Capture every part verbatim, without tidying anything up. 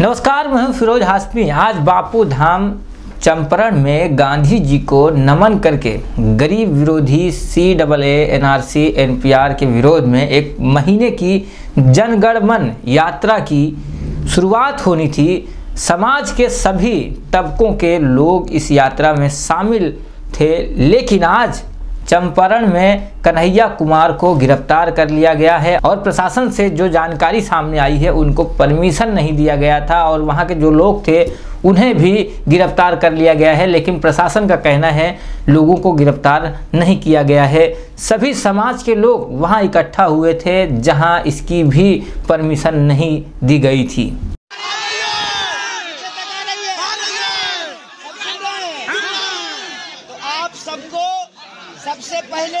नमस्कार, मैं हूं फिरोज हाशमी। आज बापू धाम चंपरण में गांधी जी को नमन करके गरीब विरोधी C A A, N R C, N P R के विरोध में एक महीने की जनगणमन यात्रा की शुरुआत होनी थी। समाज के सभी तबकों के लोग इस यात्रा में शामिल थे, लेकिन आज चंपरण में कन्हैया कुमार को गिरफ्तार कर लिया गया है और प्रशासन से जो जानकारी सामने आई है उनको परमिशन नहीं दिया गया था और वहां के जो लोग थे उन्हें भी गिरफ्तार कर लिया गया है, लेकिन प्रशासन का कहना है लोगों को गिरफ्तार नहीं किया गया है। सभी समाज के लोग वहां इकट्ठा हुए थे जहां इसकी भी परमिशन नहीं दी गई थी। सबसे पहले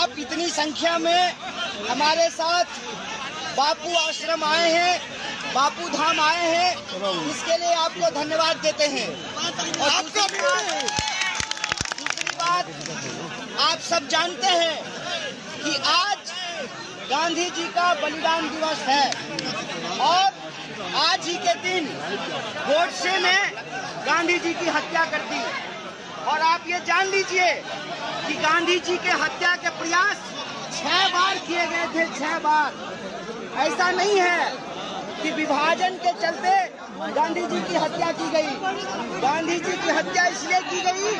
आप इतनी संख्या में हमारे साथ बापू आश्रम आए हैं, बापू धाम आए हैं, इसके लिए आपको धन्यवाद देते हैं। और दूसरी बात, दूसरी बात आप सब जानते हैं कि आज गांधी जी का बलिदान दिवस है और आज ही के दिन गोडसे ने गांधी जी की हत्या कर दी। और आप ये जान लीजिए कि गांधी जी के हत्या के प्रयास छह बार किए गए थे, छह बार। ऐसा नहीं है कि विभाजन के चलते गांधी जी की हत्या की गई। गांधी जी की हत्या इसलिए की गई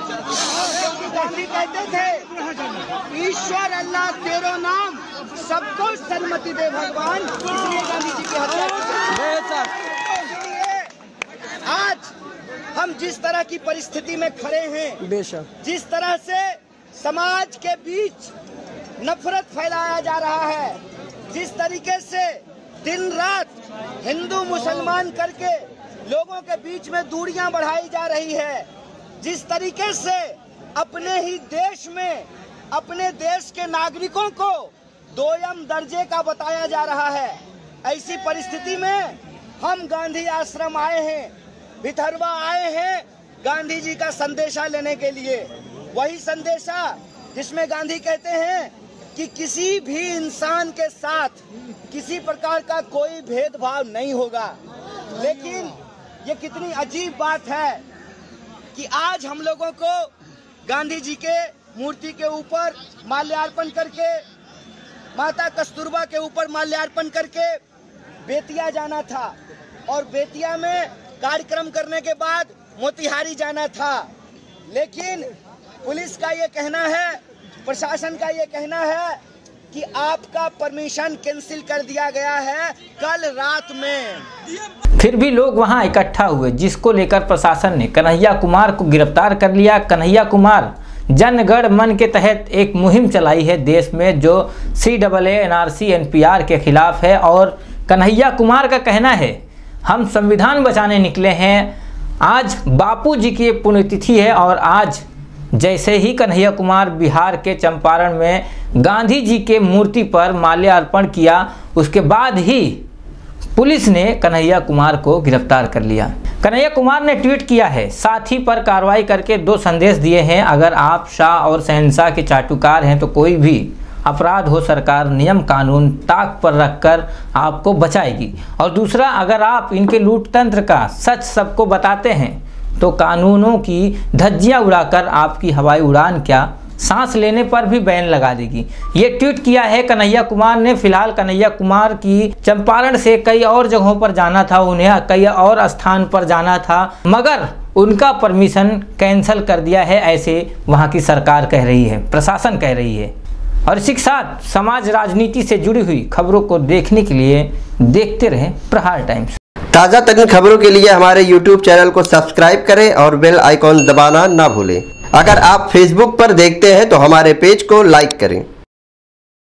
क्योंकि गांधी कहते थे ईश्वर अल्लाह तेरो नाम, सबको सन्मति दे भगवान, इसलिए गांधी जी की हत्या की गई। आज हम जिस तरह की परिस्थिति में खड़े हैं, बेशक जिस तरह से समाज के बीच नफरत फैलाया जा रहा है, जिस तरीके से दिन रात हिंदू मुसलमान करके लोगों के बीच में दूरियां बढ़ाई जा रही है, जिस तरीके से अपने ही देश में अपने देश के नागरिकों को दोयम दर्जे का बताया जा रहा है, ऐसी परिस्थिति में हम गांधी आश्रम आए हैं, विधर्वा आए हैं गांधी जी का संदेशा लेने के लिए। वही संदेशा जिसमें गांधी कहते हैं कि किसी भी इंसान के साथ किसी प्रकार का कोई भेदभाव नहीं होगा। लेकिन ये कितनी अजीब बात है कि आज हम लोगों को गांधी जी के मूर्ति के ऊपर माल्यार्पण करके, माता कस्तूरबा के ऊपर माल्यार्पण करके बेतिया जाना था और बेतिया में कार्यक्रम करने के बाद मोतिहारी जाना था। लेकिन पुलिस का ये कहना है, प्रशासन का ये कहना है कि आपका परमिशन कैंसिल कर दिया गया है कल रात में। फिर भी लोग वहां इकट्ठा हुए, जिसको लेकर प्रशासन ने कन्हैया कुमार को गिरफ्तार कर लिया। कन्हैया कुमार जनगणमन के तहत एक मुहिम चलाई है देश में, जो C A A, N R C, N P R के खिलाफ है। और कन्हैया कुमार का कहना है हम संविधान बचाने निकले हैं। आज बापू जी की पुण्यतिथि है और आज जैसे ही कन्हैया कुमार बिहार के चंपारण में गांधी जी के मूर्ति पर माल्यार्पण किया, उसके बाद ही पुलिस ने कन्हैया कुमार को गिरफ्तार कर लिया। कन्हैया कुमार ने ट्वीट किया है, साथी पर कार्रवाई करके दो संदेश दिए हैं, अगर आप शाह और शहंशाह के चाटुकार हैं तो कोई भी अपराध हो सरकार नियम कानून ताक पर रखकर आपको बचाएगी। और दूसरा, अगर आप इनके लूट तंत्र का सच सबको बताते हैं तो कानूनों की धज्जियां उड़ाकर आपकी हवाई उड़ान क्या सांस लेने पर भी बैन लगा देगी। ये ट्वीट किया है कन्हैया कुमार ने। फिलहाल कन्हैया कुमार की चंपारण से कई और जगहों पर जाना था, उन्हें कई और स्थान पर जाना था, मगर उनका परमिशन कैंसिल कर दिया है, ऐसे वहाँ की सरकार कह रही है, प्रशासन कह रही है। और इसी के साथ समाज राजनीति से जुड़ी हुई खबरों को देखने के लिए देखते रहें प्रहार टाइम्स। ताज़ा तरीन खबरों के लिए हमारे यूट्यूब चैनल को सब्सक्राइब करें और बेल आइकॉन दबाना ना भूलें। अगर आप फेसबुक पर देखते हैं तो हमारे पेज को लाइक करें।